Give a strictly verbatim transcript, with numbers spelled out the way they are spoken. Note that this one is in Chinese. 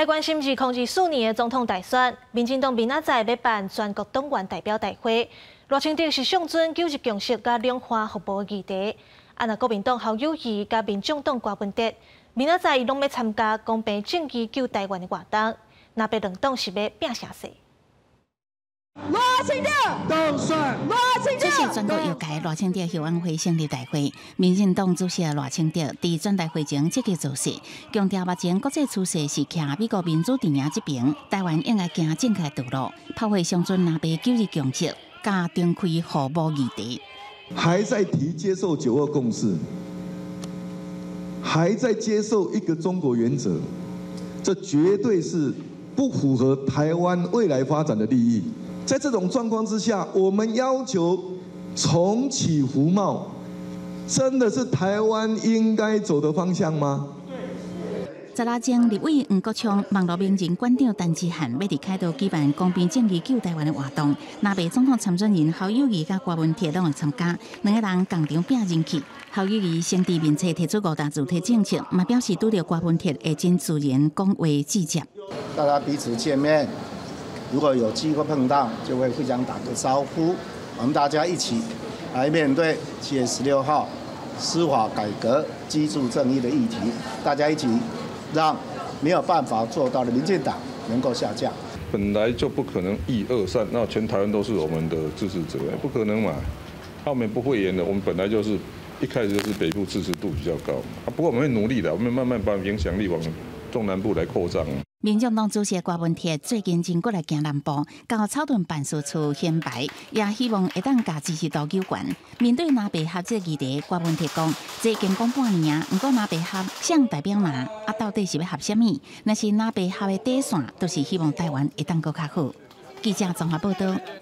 来关心是控制四年的总统大选，民进党明仔载要办全国党员代表大会，罗清德是上阵九日共识甲两岸服务议题，啊那国民党侯友宜甲民众党郭文哲，明仔载伊拢要参加公平正义救台湾的活动，那被两党是要拼声势。 罗清德当选，罗清德。这是全国游街罗清德校安会成立大会，民进党主席罗清德伫全代会前积极做事，强调目前国际趋势是徛美国民主阵营这边，台湾应该行正确道路。炮会上阵拿被九日共识，加展开服务议题，还在提接受九二共识，还在接受一个中国原则，这绝对是不符合台湾未来发展的利益。 在这种状况之下，我们要求重启服贸，真的是台湾应该走的方向吗？十六届立委黄国昌、网络名人馆长陈志涵要伫开刀举办公平正义救台湾的活动，那被总统参选人侯友宜甲郭文哲拢会参加，两个人共同拼人气。侯友宜先伫面册提出五大主题政策，嘛表示拄着郭文哲会真自然讲话直接，大家彼此见面。 如果有机会碰到，就会互相打个招呼。我们大家一起来面对七月十六号司法改革、居住正义的议题，大家一起让没有办法做到的民进党能够下架。本来就不可能一二三，那全台湾都是我们的支持者，不可能嘛？澳门不会演的，我们本来就是一开始就是北部支持度比较高啊。不过我们会努力的，我们慢慢把影响力往中南部来扩张。 民进党主席郭文哲最近真过来行南部，到草屯办事处显摆，也希望会当甲支持度有关。面对南北合这个议题，郭文哲讲：，这已经讲半年啊，不过南北合向代表哪？啊，到底是要合什么？那是南北合的底线，都、就是希望台湾会当更较好。记者综合报道。